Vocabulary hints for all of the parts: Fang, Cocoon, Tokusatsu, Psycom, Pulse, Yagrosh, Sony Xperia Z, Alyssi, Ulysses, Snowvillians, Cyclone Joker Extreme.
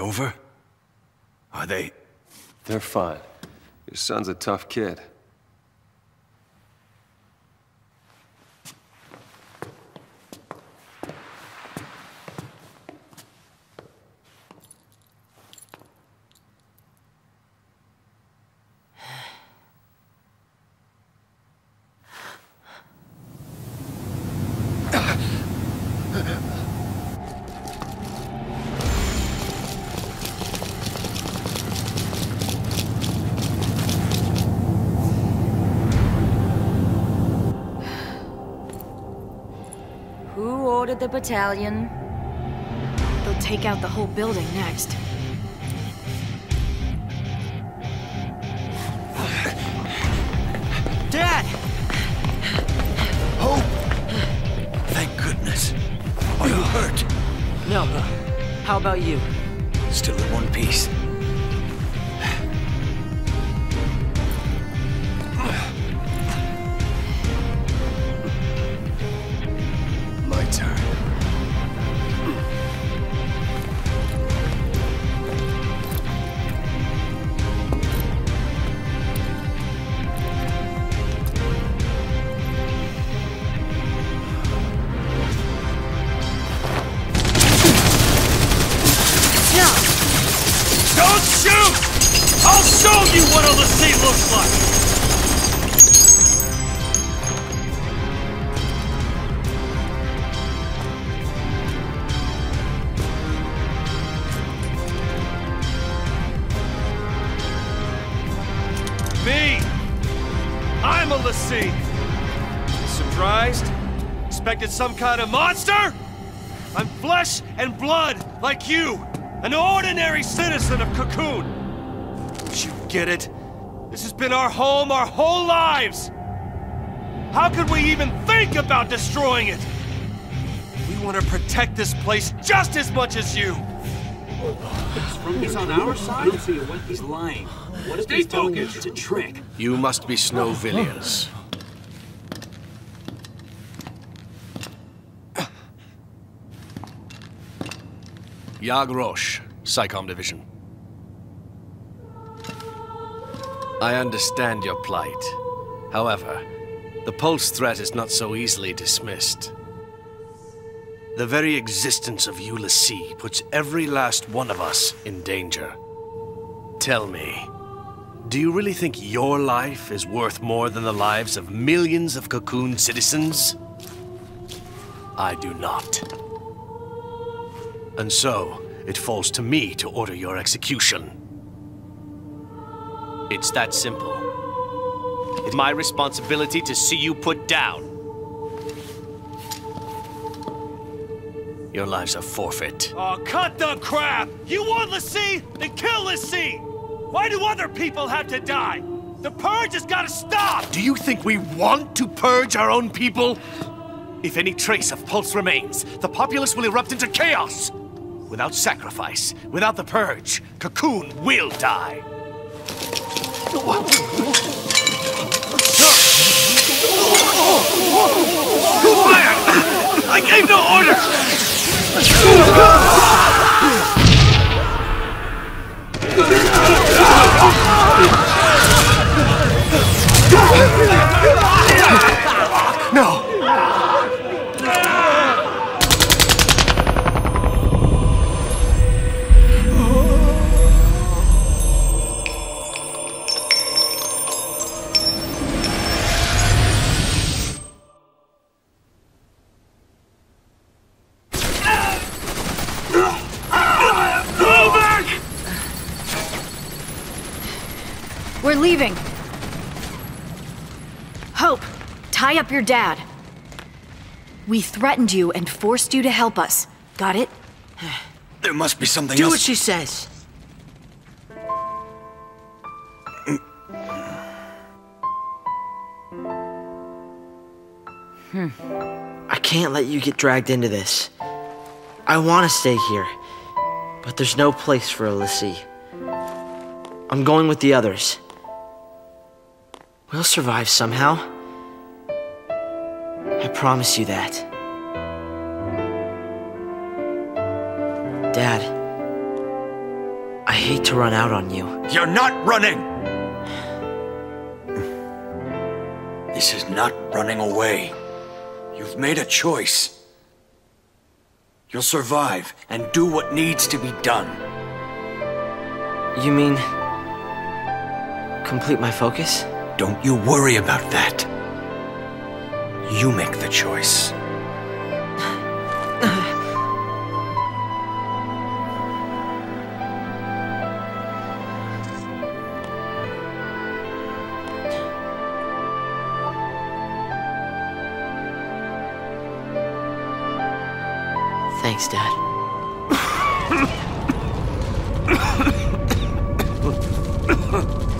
over? Are they... They're fine. Your son's a tough kid. The battalion. They'll take out the whole building next. Dad! Hope! Thank goodness. Are you hurt? No. How about you? Still in one piece. Expected some kind of monster? I'm flesh and blood, like you, an ordinary citizen of Cocoon. Don't you get it? This has been our home our whole lives. How could we even think about destroying it? We want to protect this place just as much as you. He's on our side? I don't see what he's lying. What if he's telling us it's a trick? You must be Snowvillians. Yagrosh, Psycom Division. I understand your plight. However, the Pulse threat is not so easily dismissed. The very existence of Ulysses puts every last one of us in danger. Tell me, do you really think your life is worth more than the lives of millions of Cocoon citizens? I do not. And so, it falls to me to order your execution. It's that simple. It's my responsibility to see you put down. Your lives are forfeit. Oh, cut the crap! You want Alyssi? Then kill Alyssi! Why do other people have to die? The purge has got to stop! Do you think we want to purge our own people? If any trace of Pulse remains, the populace will erupt into chaos! Without sacrifice, without the purge, Cocoon will die. Fire! I gave no order! No! Leaving. Hope, tie up your dad. We threatened you and forced you to help us. Got it? There must be something else. Do what she says. I can't let you get dragged into this. I want to stay here, but there's no place for Alyssi. I'm going with the others. We'll survive somehow. I promise you that. Dad. I hate to run out on you. You're not running! This is not running away. You've made a choice. You'll survive and do what needs to be done. You mean... complete my focus? Don't you worry about that. You make the choice. Thanks, Dad.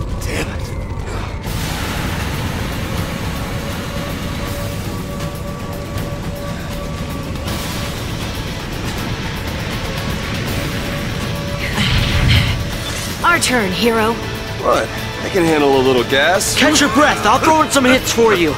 Damn it. Our turn, hero. What? I can handle a little gas. Catch your breath. I'll throw in some hits for you.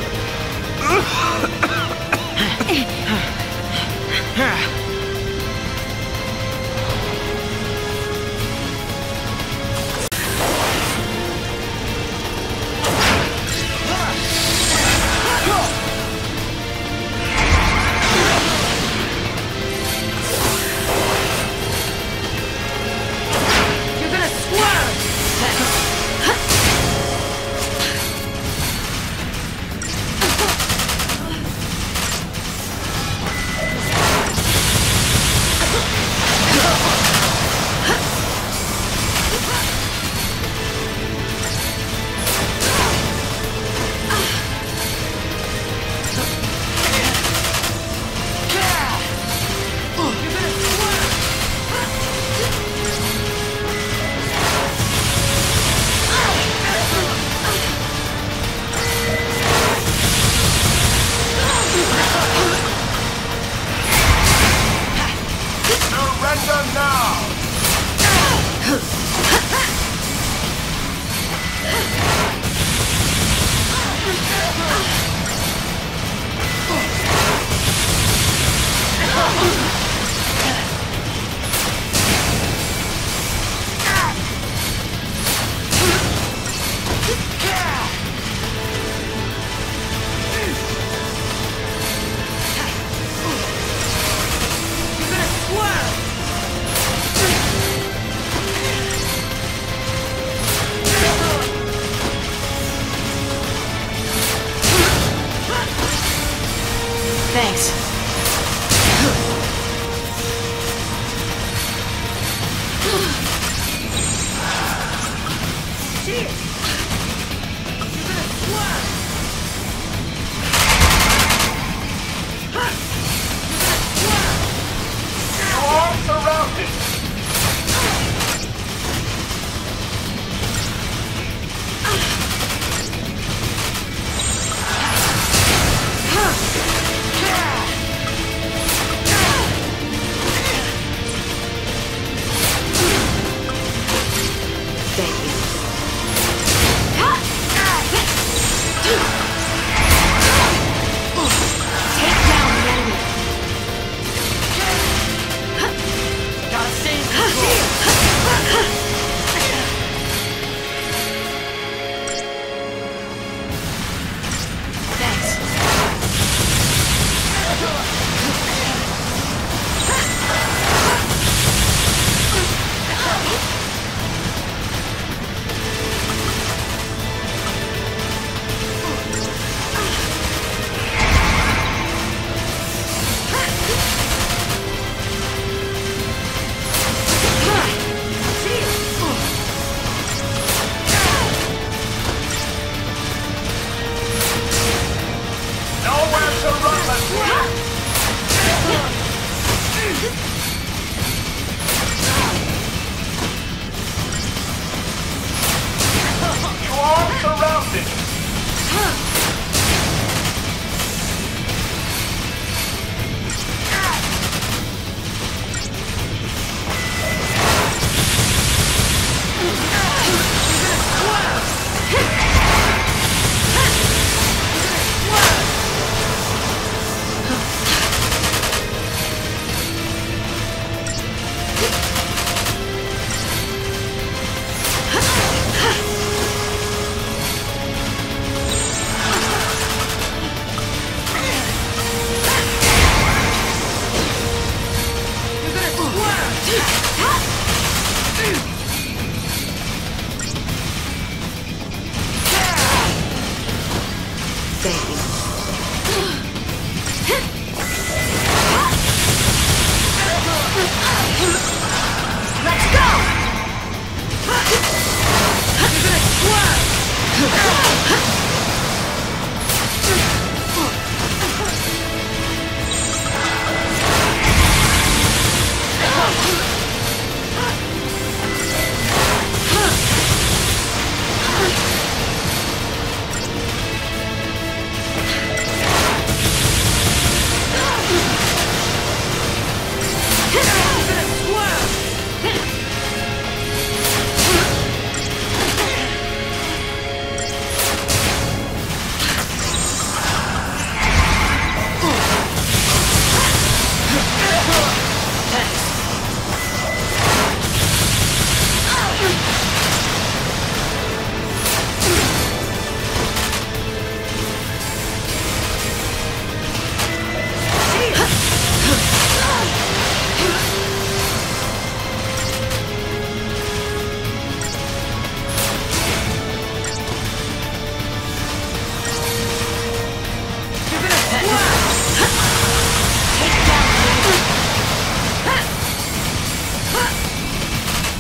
Thank you.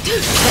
Thank you.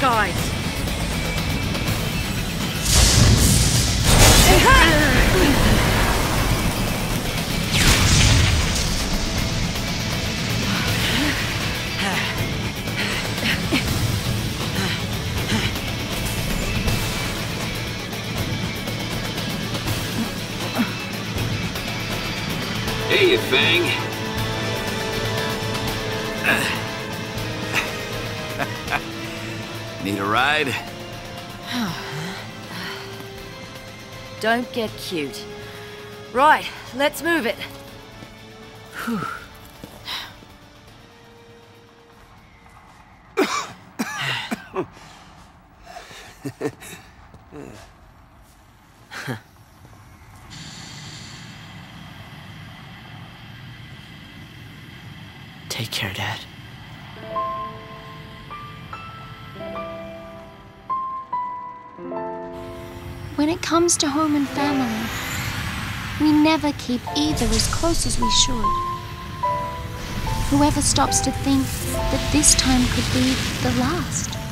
Guys. Hey, you fang. Need a ride? Don't get cute. Right, let's move it. Take care, Dad. When it comes to home and family, we never keep either as close as we should. Whoever stops to think that this time could be the last.